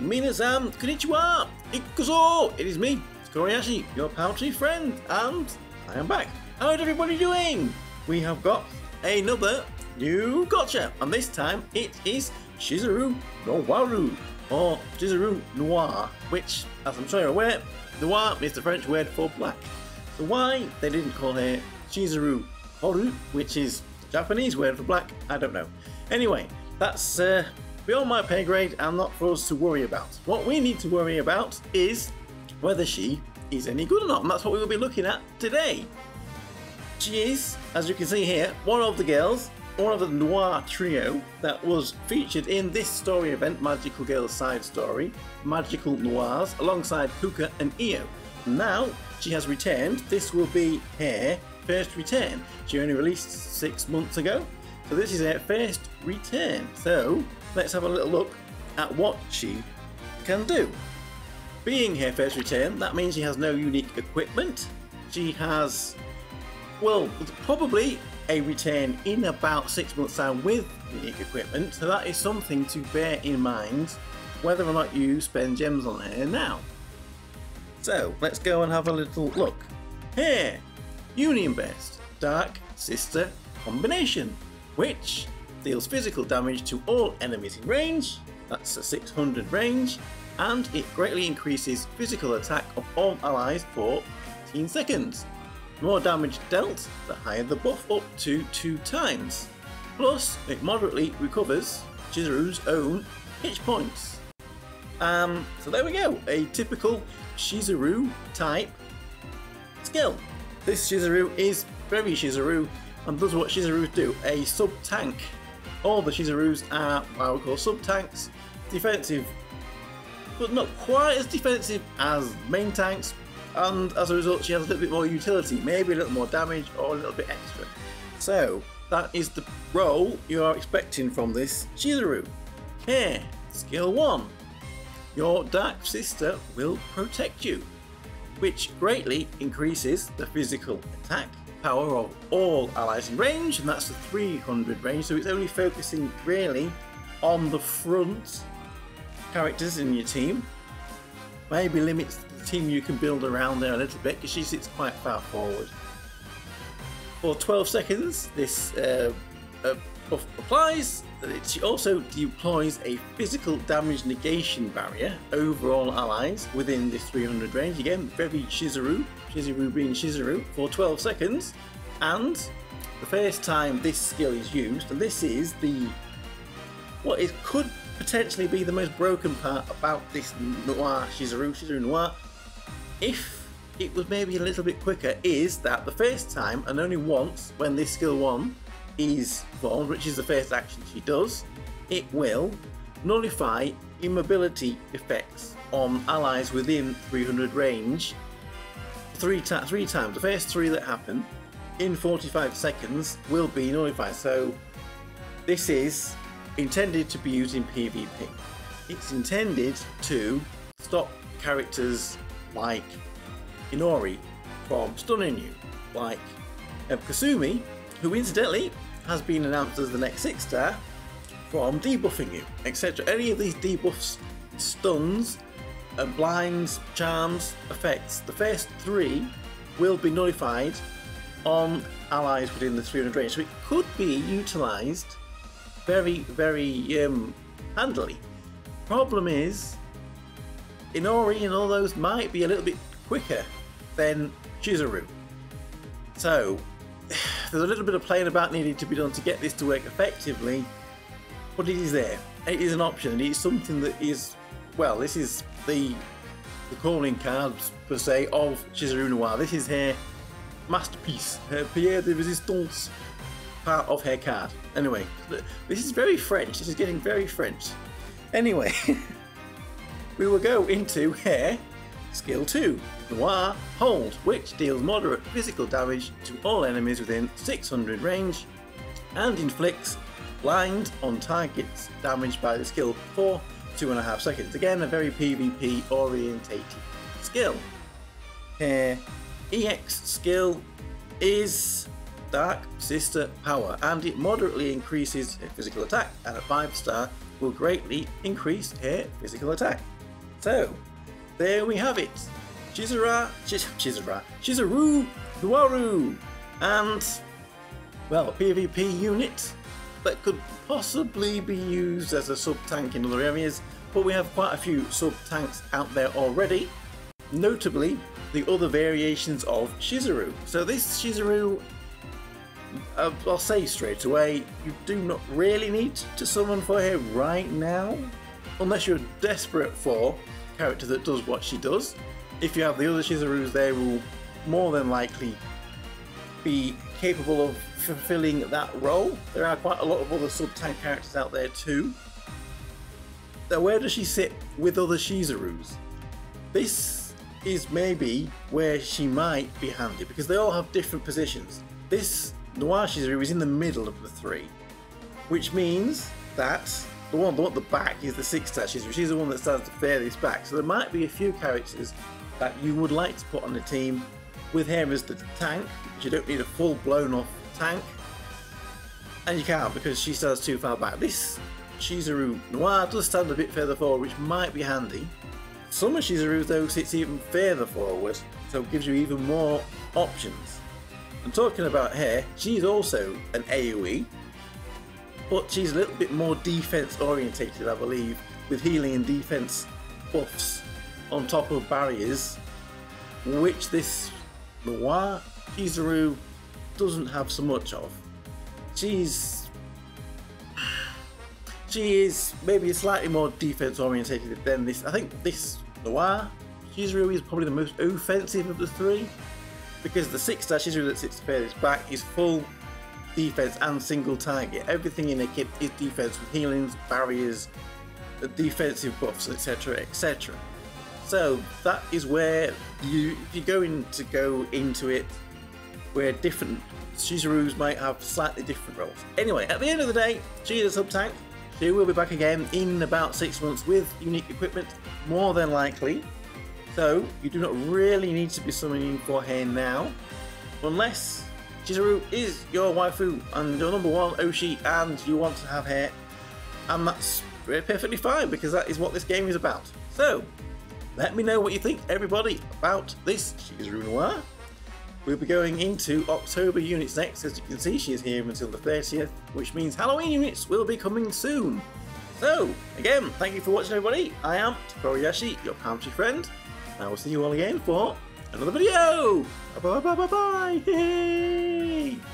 Hey, Mina-san, konnichiwa! Ikuzo! It is me, Tokkuri Yashi, your paltry friend, and I am back. How is everybody doing? We have got another new gotcha, and this time it is Shizuru Noiru, or Shizuru Noir, which, as I'm sure you're aware, noir is the French word for black. So why they didn't call her Shizuru Horu, which is the Japanese word for black, I don't know. Anyway, that's beyond my pay grade and not for us to worry about. What we need to worry about is whether she is any good or not, and that's what we will be looking at today. She is, as you can see here, one of the girls, one of the noir trio that was featured in this story event, Magical Girls Side Story, Magical Noirs, alongside Huka and Eo. Now she has returned. This will be her first return. She only released 6 months ago, so this is her first return. So let's have a little look at what she can do. Being her first return, that means she has no unique equipment. She has, well, probably a return in about 6 months' time with unique equipment, so that is something to bear in mind whether or not you spend gems on her now. So let's go and have a little look. Here, Union Burst, Dark Sister combination, which deals physical damage to all enemies in range, that's a 600 range, and it greatly increases physical attack of all allies for 15 seconds. More damage dealt, the higher the buff, up to 2 times. Plus, it moderately recovers Shizuru's own hit points. So there we go, a typical Shizuru type skill. This Shizuru is very Shizuru and does what Shizurus do, a sub-tank. All the Shizurus are what I would call sub-tanks, defensive, but not quite as defensive as main tanks, and as a result she has a little bit more utility, maybe a little more damage or a little bit extra. So that is the role you are expecting from this Shizuru. Here, skill 1, your Dark Sister will protect you, which greatly increases the physical attack power of all allies in range, and that's the 300 range, so it's only focusing really on the front characters in your team. Maybe limits the team you can build around there a little bit because she sits quite far forward. For 12 seconds this buff applies. She also deploys a physical damage negation barrier over all allies within this 300 range. Again, very Shizuru, Shizuru being Shizuru, for 12 seconds. And the first time this skill is used, and this is the, what it could potentially be the most broken part about this Noir Shizuru, Shizuru Noir, if it was maybe a little bit quicker, is that the first time and only once when this skill 1 is formed, which is the first action she does, it will nullify immobility effects on allies within 300 range three times. The first 3 that happen in 45 seconds will be nullified. So this is intended to be used in PvP. It's intended to stop characters like Inori from stunning you, like Kasumi, who incidentally has been announced as the next 6-star, from debuffing you, etc. Any of these debuffs, stuns, blinds, charms, effects, the first 3 will be nullified on allies within the 300 range. So it could be utilised very, very handily. Problem is, Inori and all those might be a little bit quicker than Shizuru. So there's a little bit of playing about needed to be done to get this to work effectively, but it is there. It is an option, and it is something that is, well, this is the calling cards, per se, of Shizuru Noir. This is her masterpiece, her pierre de resistance, part of her card. Anyway, this is very French. This is getting very French. Anyway, we will go into her skill 2, Noir Hold, which deals moderate physical damage to all enemies within 600 range and inflicts blind on targets damaged by the skill for 2.5 seconds. Again, a very PvP orientated skill. Her EX skill is Dark Sister Power, and it moderately increases her physical attack, and a 5-star will greatly increase her physical attack. So, there we have it. Shizuru Noiru, and, well, a PvP unit that could possibly be used as a sub-tank in other areas, but we have quite a few sub-tanks out there already, notably the other variations of Shizuru. So this Shizuru, I'll say straight away, you do not really need to summon for her right now, unless you're desperate for a character that does what she does. If you have the other Shizurus, they will more than likely be capable of fulfilling that role. There are quite a lot of other sub-tank characters out there too. Now, where does she sit with other Shizurus? This is maybe where she might be handy, because they all have different positions. This Noir Shizuru is in the middle of the three, which means that the one at the back is the 6-star Shizuru. She's the one that stands the furthest back. So there might be a few characters that you would like to put on the team with her as the tank, because you don't need a full blown off tank, and you can't because she stands too far back. This Shizuru Noir does stand a bit further forward, which might be handy. Some of Shizuru though sits even further forward, so it gives you even more options. I'm talking about her, she's also an AoE, but she's a little bit more defense orientated, I believe, with healing and defense buffs on top of barriers, which this Noir Shizuru doesn't have so much of. She is maybe slightly more defense orientated than this. I think this Noir Shizuru is probably the most offensive of the three, because the 6-star Shizuru that sits furthest back is full defense and single target. Everything in her kit is defense, with healings, barriers, defensive buffs, etc, etc. So that is where if you're going to go into it, where different Shizurus might have slightly different roles. Anyway, at the end of the day, she is a sub-tank. She will be back again in about 6 months with unique equipment, more than likely. So you do not really need to be summoning for her now, unless Shizuru is your waifu and your #1 Oshi and you want to have her, and that's perfectly fine, because that is what this game is about. So, let me know what you think, everybody, about this Shizuru Noir. We'll be going into October units next. As you can see, she is here until the 30th, which means Halloween units will be coming soon. So, again, thank you for watching, everybody. I am Tokkuri Yashi, your palm-tree friend, and I will see you all again for another video. Bye bye bye bye bye!